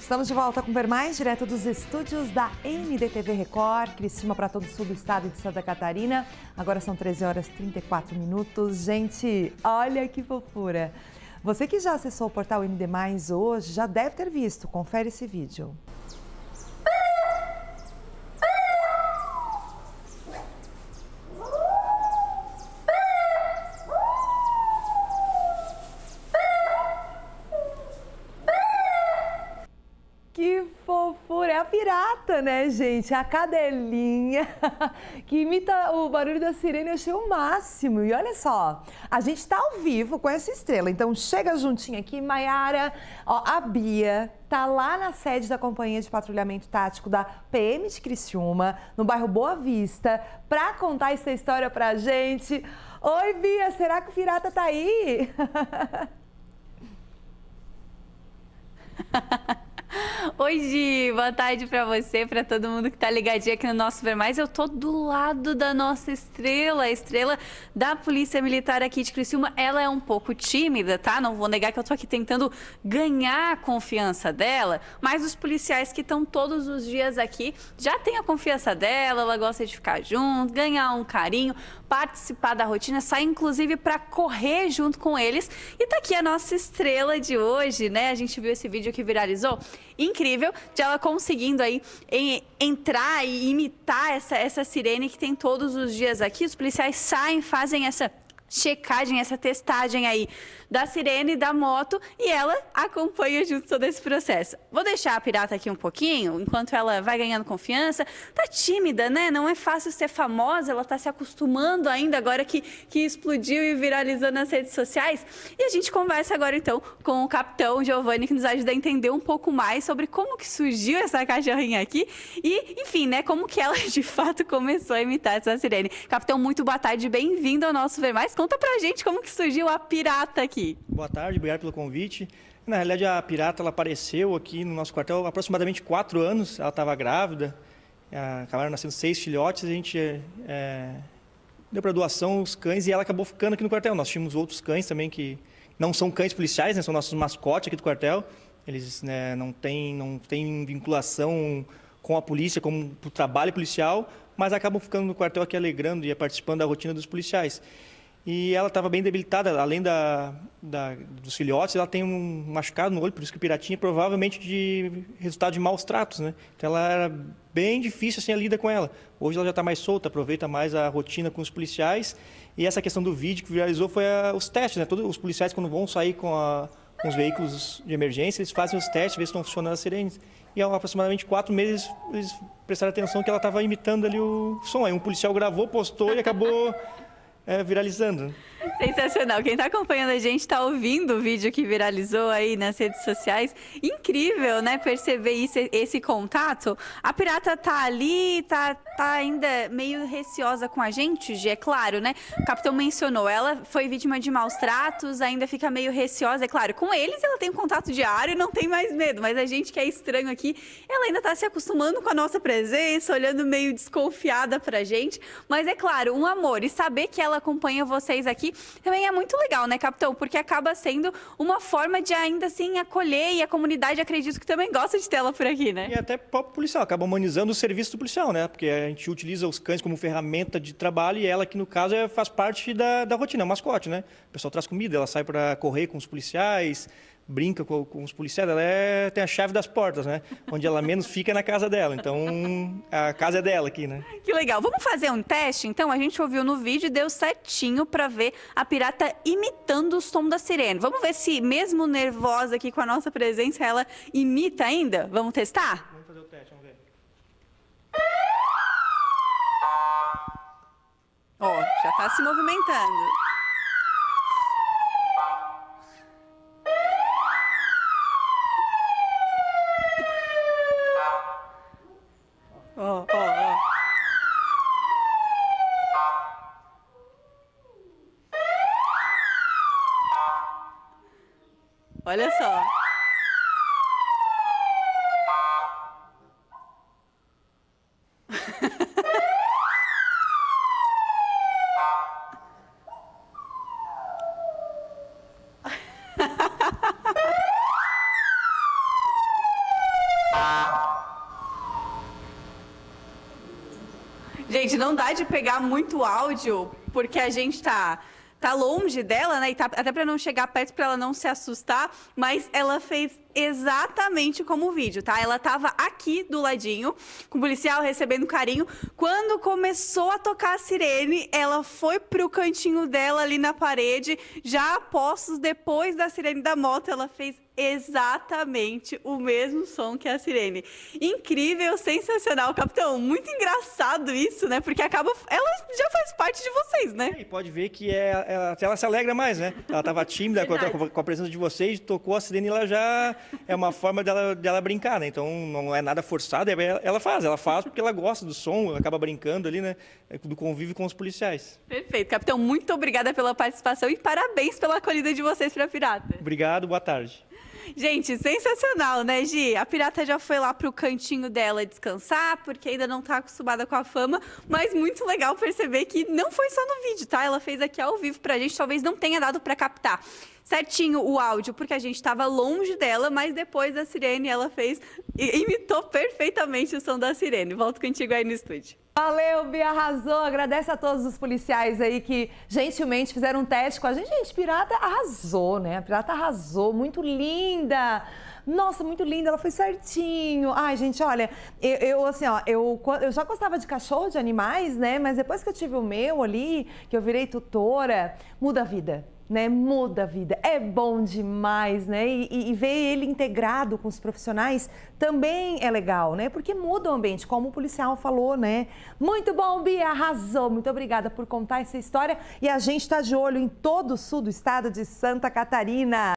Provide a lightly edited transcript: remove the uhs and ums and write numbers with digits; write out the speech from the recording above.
Estamos de volta com Ver Mais, direto dos estúdios da MDTV Record, Criciúma para todo o sul do estado de Santa Catarina. Agora são 13h34. Gente, olha que fofura! Você que já acessou o portal MD+ hoje já deve ter visto. Confere esse vídeo. Que fofura! É a Pirata, né, gente? A cadelinha que imita o barulho da sirene, eu achei o máximo. E olha só, a gente tá ao vivo com essa estrela, então chega juntinho aqui, Maiara. Ó, a Bia tá lá na sede da Companhia de Patrulhamento Tático da PM de Criciúma, no bairro Boa Vista, pra contar essa história pra gente. Oi, Bia, será que o Pirata tá aí? Oi, Gi, boa tarde pra você, pra todo mundo que tá ligadinho aqui no nosso Ver Mais. Eu tô do lado da nossa estrela, a estrela da Polícia Militar aqui de Criciúma. Ela é um pouco tímida, tá? Não vou negar que eu tô aqui tentando ganhar a confiança dela, mas os policiais que estão todos os dias aqui já têm a confiança dela, ela gosta de ficar junto, ganhar um carinho, participar da rotina, sai inclusive pra correr junto com eles. E tá aqui a nossa estrela de hoje, né? A gente viu esse vídeo que viralizou. Incrível de ela conseguindo aí entrar e imitar essa sirene que tem todos os dias aqui. Os policiais saem, fazem essa checagem, essa testagem aí da sirene, da moto, e ela acompanha junto todo esse processo. Vou deixar a Pirata aqui um pouquinho, enquanto ela vai ganhando confiança. Tá tímida, né? Não é fácil ser famosa, ela tá se acostumando ainda agora que explodiu e viralizou nas redes sociais. E a gente conversa agora, então, com o capitão Giovanni, que nos ajuda a entender um pouco mais sobre como que surgiu essa cachorrinha aqui e, enfim, né, como que ela, de fato, começou a imitar essa sirene. Capitão, muito boa tarde, bem-vindo ao nosso Ver Mais. Conta pra gente como que surgiu a Pirata aqui. Boa tarde, obrigado pelo convite. Na realidade, a Pirata ela apareceu aqui no nosso quartel há aproximadamente 4 anos. Ela estava grávida, acabaram nascendo 6 filhotes, a gente deu para doação os cães e ela acabou ficando aqui no quartel. Nós tínhamos outros cães também que não são cães policiais, né, são nossos mascotes aqui do quartel. Eles, né, não têm vinculação com a polícia, como o trabalho policial, mas acabam ficando no quartel aqui alegrando e participando da rotina dos policiais. E ela estava bem debilitada, além dos filhotes, ela tem um machucado no olho, por isso que o Piratinha provavelmente de resultado de maus tratos, né? Então ela era bem difícil assim a lida com ela. Hoje ela já está mais solta, aproveita mais a rotina com os policiais. E essa questão do vídeo que viralizou foi os testes, né? Todos os policiais quando vão sair com os veículos de emergência, eles fazem os testes, ver se estão funcionando as sirenes. E há aproximadamente 4 meses eles prestaram atenção que ela estava imitando ali o som. Aí um policial gravou, postou e acabou... viralizando. Sensacional. Quem está acompanhando a gente está ouvindo o vídeo que viralizou aí nas redes sociais. Incrível, né? Perceber isso, esse contato. A Pirata tá ali, tá ainda meio receosa com a gente, é claro, né? O capitão mencionou, ela foi vítima de maus tratos, ainda fica meio receosa, é claro. Com eles ela tem um contato diário e não tem mais medo, mas a gente que é estranho aqui, ela ainda está se acostumando com a nossa presença, olhando meio desconfiada pra gente. Mas é claro, um amor. E saber que ela acompanha vocês aqui também é muito legal, né, capitão? Porque acaba sendo uma forma de ainda assim acolher, e a comunidade acredito que também gosta de ter ela por aqui, né? E até o próprio policial, acaba humanizando o serviço do policial, né? Porque a gente utiliza os cães como ferramenta de trabalho e ela aqui no caso faz parte da rotina, é um mascote, né? O pessoal traz comida, ela sai para correr com os policiais, brinca com os policiais, ela tem a chave das portas, né? Onde ela menos fica é na casa dela, então a casa é dela aqui, né? Que legal. Vamos fazer um teste, então? A gente ouviu no vídeo e deu certinho pra ver a Pirata imitando o som da sirene. Vamos ver se, mesmo nervosa aqui com a nossa presença, ela imita ainda? Vamos testar? Vamos fazer o teste, vamos ver. Ó, já tá se movimentando. Olha só. Gente, não dá de pegar muito áudio, porque a gente tá longe dela, né? E tá, até para não chegar perto, para ela não se assustar, mas ela fez exatamente como o vídeo, tá? Ela tava aqui do ladinho, com o policial recebendo carinho. Quando começou a tocar a sirene, ela foi pro cantinho dela ali na parede. Já a postos, depois da sirene da moto, ela fez exatamente o mesmo som que a sirene. Incrível, sensacional, capitão. Muito engraçado isso, né? Porque acaba... ela já faz parte de vocês, né? E pode ver que ela se alegra mais, né? Ela tava tímida com a presença de vocês, tocou a sirene e ela já... é uma forma dela brincar, né? Então, não é nada forçado, ela faz porque ela gosta do som, acaba brincando ali, né? Do convívio com os policiais. Perfeito. Capitão, muito obrigada pela participação e parabéns pela acolhida de vocês para a Pirata. Obrigado, boa tarde. Gente, sensacional, né, Gi? A Pirata já foi lá pro cantinho dela descansar, porque ainda não tá acostumada com a fama, mas muito legal perceber que não foi só no vídeo, tá? Ela fez aqui ao vivo pra gente, talvez não tenha dado pra captar certinho o áudio, porque a gente tava longe dela, mas depois da sirene ela fez, imitou perfeitamente o som da sirene. Volto contigo aí no estúdio. Valeu, Bia, arrasou. Agradece a todos os policiais aí que gentilmente fizeram um teste com a gente. Gente, Pirata arrasou, né? A Pirata arrasou, muito linda. Nossa, muito linda, ela foi certinho. Ai, gente, olha, eu já gostava de cachorro, de animais, né? Mas depois que eu tive o meu ali, que eu virei tutora, muda a vida. Né, muda a vida, é bom demais, né? E ver ele integrado com os profissionais também é legal, né? Porque muda o ambiente, como o policial falou, né? Muito bom, Bia, arrasou. Muito obrigada por contar essa história. E a gente tá de olho em todo o sul do estado de Santa Catarina.